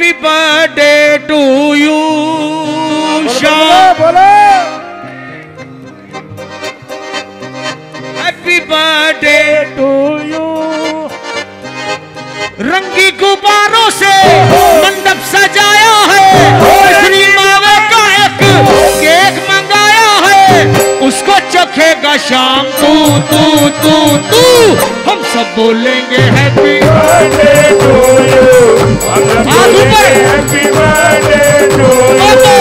Happy birthday to you Shyam, happy birthday to you. रंगी गुब्बारों से मंडप सजाया है, श्रीमावा का एक केक मंगाया है, उसको चखेगा शाम तू तू तू तू। हम सब बोलेंगे happy birthday to you, happy birthday to you, हम सब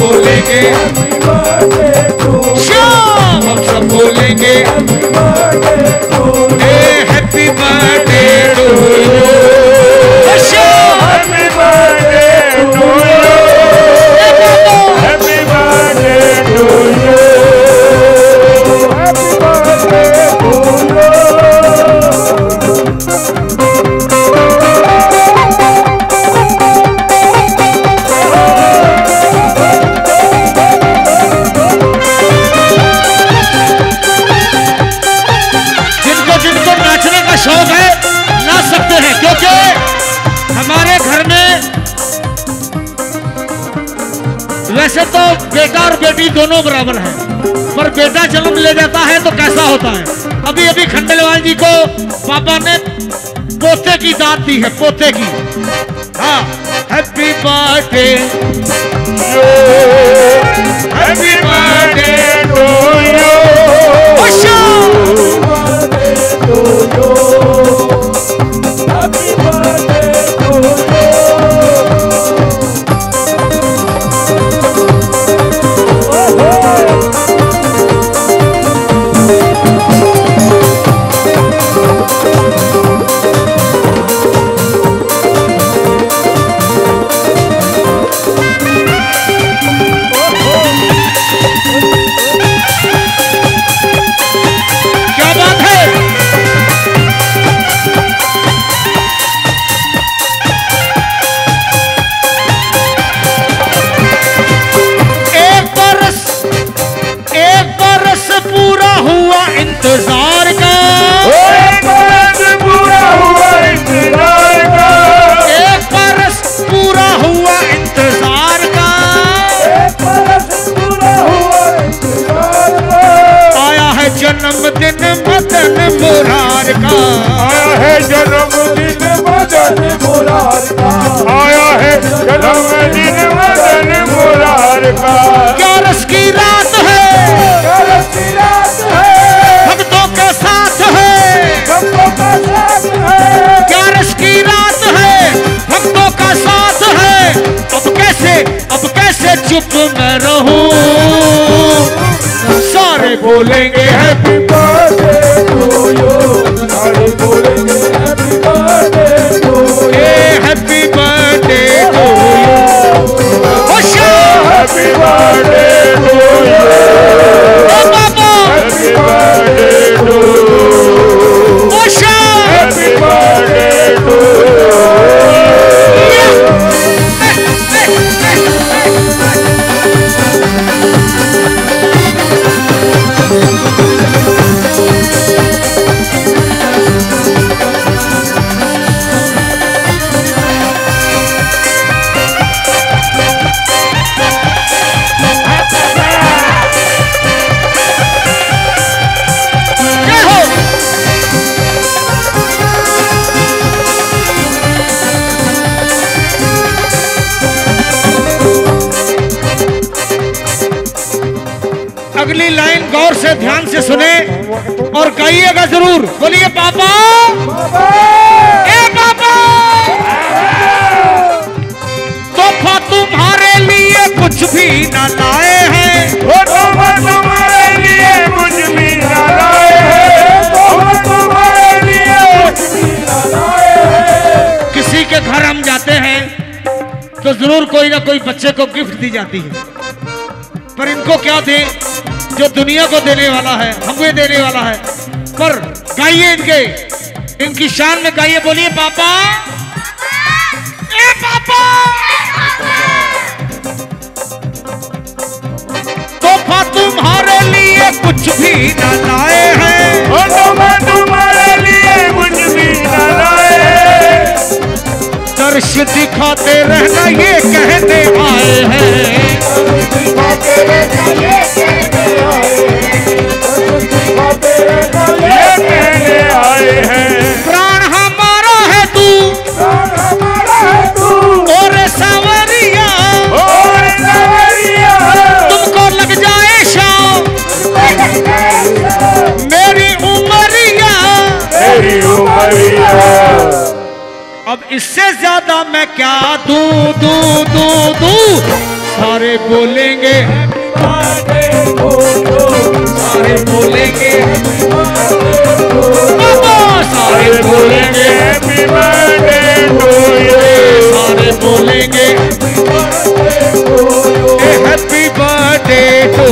बोलेंगे हैप्पी बर्थडे टू शाम, हम सब बोलेंगे हैप्पी बर्थडे टू यू शाम, happy birthday to you, happy birthday to you. वैसे तो बेटा और बेटी दोनों बराबर हैं, पर बेटा जन्म ले जाता है तो कैसा होता है। अभी अभी खंडेलवाल जी को पापा ने पोते की दाद दी है, पोते की। हाँ, happy birthday you, happy birthday to you, happy birthday to you. जन्मदिन मदन मुरारी का आया है, जन्मदिन मदन मुरारी का आया है, जन्मदिन मदन मुरारी का। क्या रस की रात है, क्या रस की रात है, भक्तों के साथ है, भक्तों का साथ है। क्या रस की रात है, भक्तों का साथ है। अब कैसे चुप मैं रहूं, सारे बोलेंगे हैप्पी बर्थडे टू यू, सारे बोलेंगे happy birthday to you, happy birthday to you, happy birthday to you, happy birthday to you, happy birthday to ध्यान से सुने और कहिएगा जरूर। बोलिए पापा, ए पापा तोहफा तुम्हारे लिए कुछ भी ना लाए हैं, तोहफा तुम्हारे लिए कुछ भी ना लाए हैं, तोहफा तुम्हारे लिए कुछ भी ना लाए हैं। किसी के घर हम जाते हैं तो जरूर कोई ना कोई बच्चे को गिफ्ट दी जाती है, पर इनको क्या दे जो दुनिया को देने वाला है, हमें देने वाला है। पर गाइए इनके, इनकी शान में गाइए। बोलिए पापा, ए पापा तोहफा तुम्हारे लिए कुछ भी ना लाए हैं, तोहफा तुम्हारे लिए कुछ भी ना लाए। डर दर्श दिखाते रहना ये कहने आए हैं। प्राण हमारा है तू, और सांवरिया तुमको लग जाए शाम मेरी उमरिया अब इससे ज्यादा मैं क्या दूं दूं दूं दूं। सारे बोलेंगे सारे बोलेंगे सारे बोलेंगे सारे बोलेंगे happy birthday to you, happy birthday to you, happy birthday to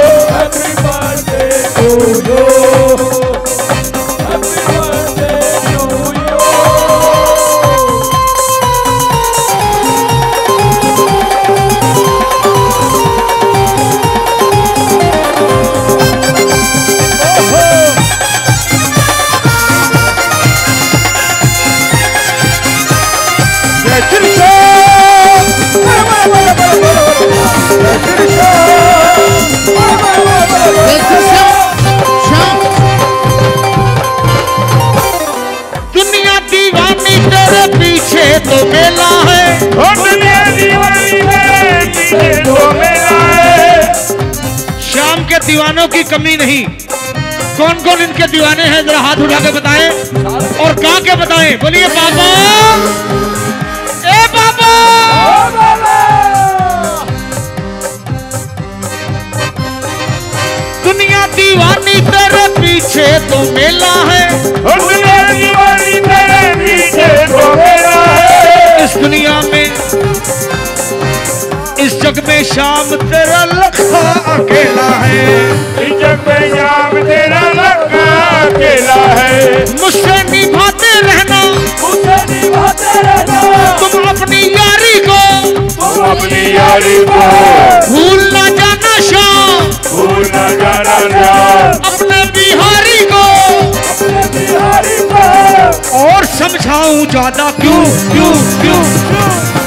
तो मेला है, तो मेला है। शाम के दीवानों की कमी नहीं। कौन कौन इनके दीवाने हैं जरा हाथ उठा के बताएं और गा के बताएं। बोलिए बाबा, ए बाबा, दुनिया दीवानी तेरे पीछे तो मेला है, दुनिया दीवानी तेरे पीछे तो मेला है। इस दुनिया में, इस जग में शाम तेरा लखा अकेला है, इस जग में शाम तेरा लखा अकेला है। मुझसे निभाते रहना, मुझसे निभाते रहना, तुम अपनी यारी को, तुम अपनी यारी को भूल ना जाना शाम, भूल ना जाना शाम। अपने बिहारी को, अपने बिहारी को और समझाऊं ज्यादा क्यों क्यों क्यों।